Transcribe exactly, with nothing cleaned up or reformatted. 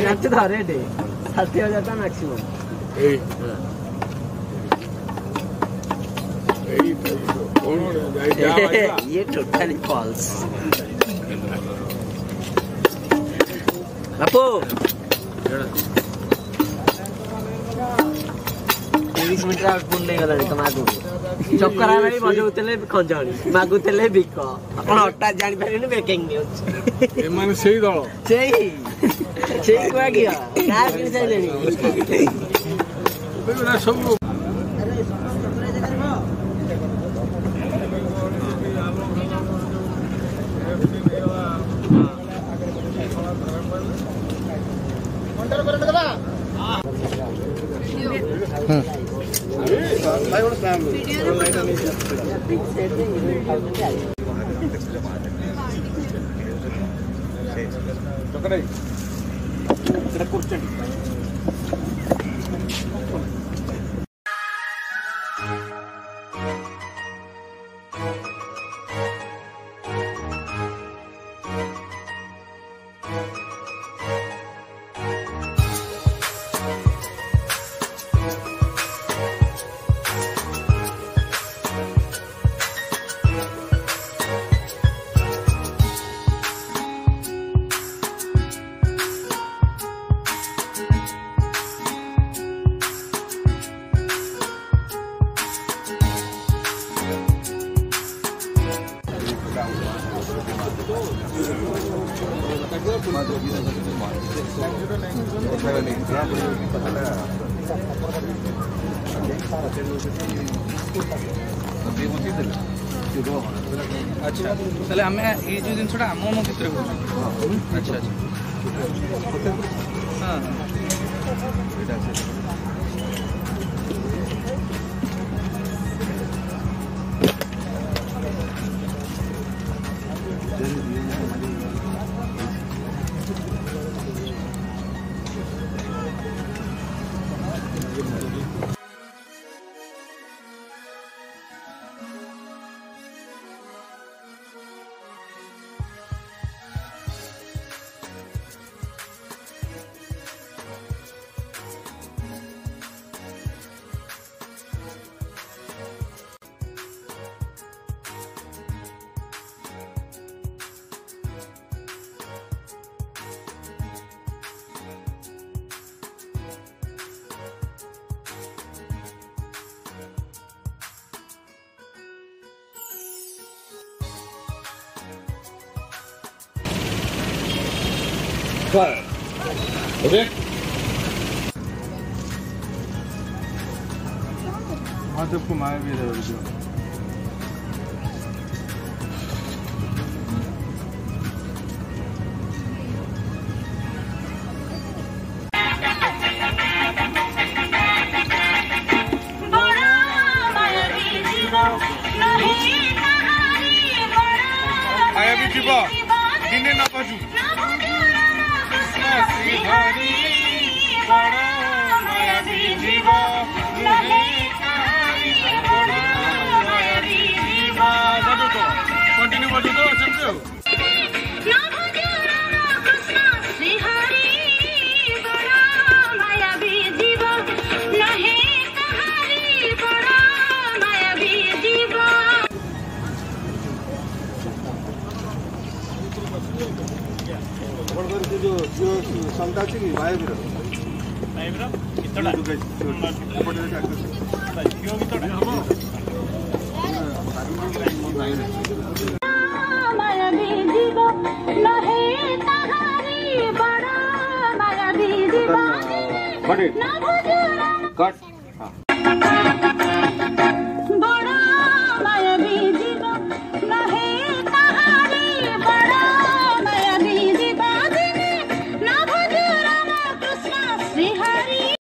I got it already. thirty thousand maximum. Eight. Eight. Oh, no, totally false. Apo. This meter out punne galari tamago. Chopkara mari bajo utele khojani. Magu utele biko. Apna otta jani bheri ne baking news. E mane sei dalo. Sei. Sei kwa gya. Na kisi sei leni. Bheri na sabko. तले हमें ये जो दिन छोड़ा मोमो कितने हो चुके हैं? अच्छा अच्छा। हाँ। Fire. Okay? I took my video. I have you people. Didn't know about you. Hari Bada Maya Jiva Nale Hari Bada Maya Jiva Sabuto continue boliko Sanju Namo Jana Krishna Sri Hari Bada Maya Jiva Nale Hari Bada Maya Jiva बड़बर के जो जो संता छी वायब्रो वायब्रो कितना पड़े का क्यों कितना हम माया जीव लहे तहारी बड़ा माया जीव बड़े कट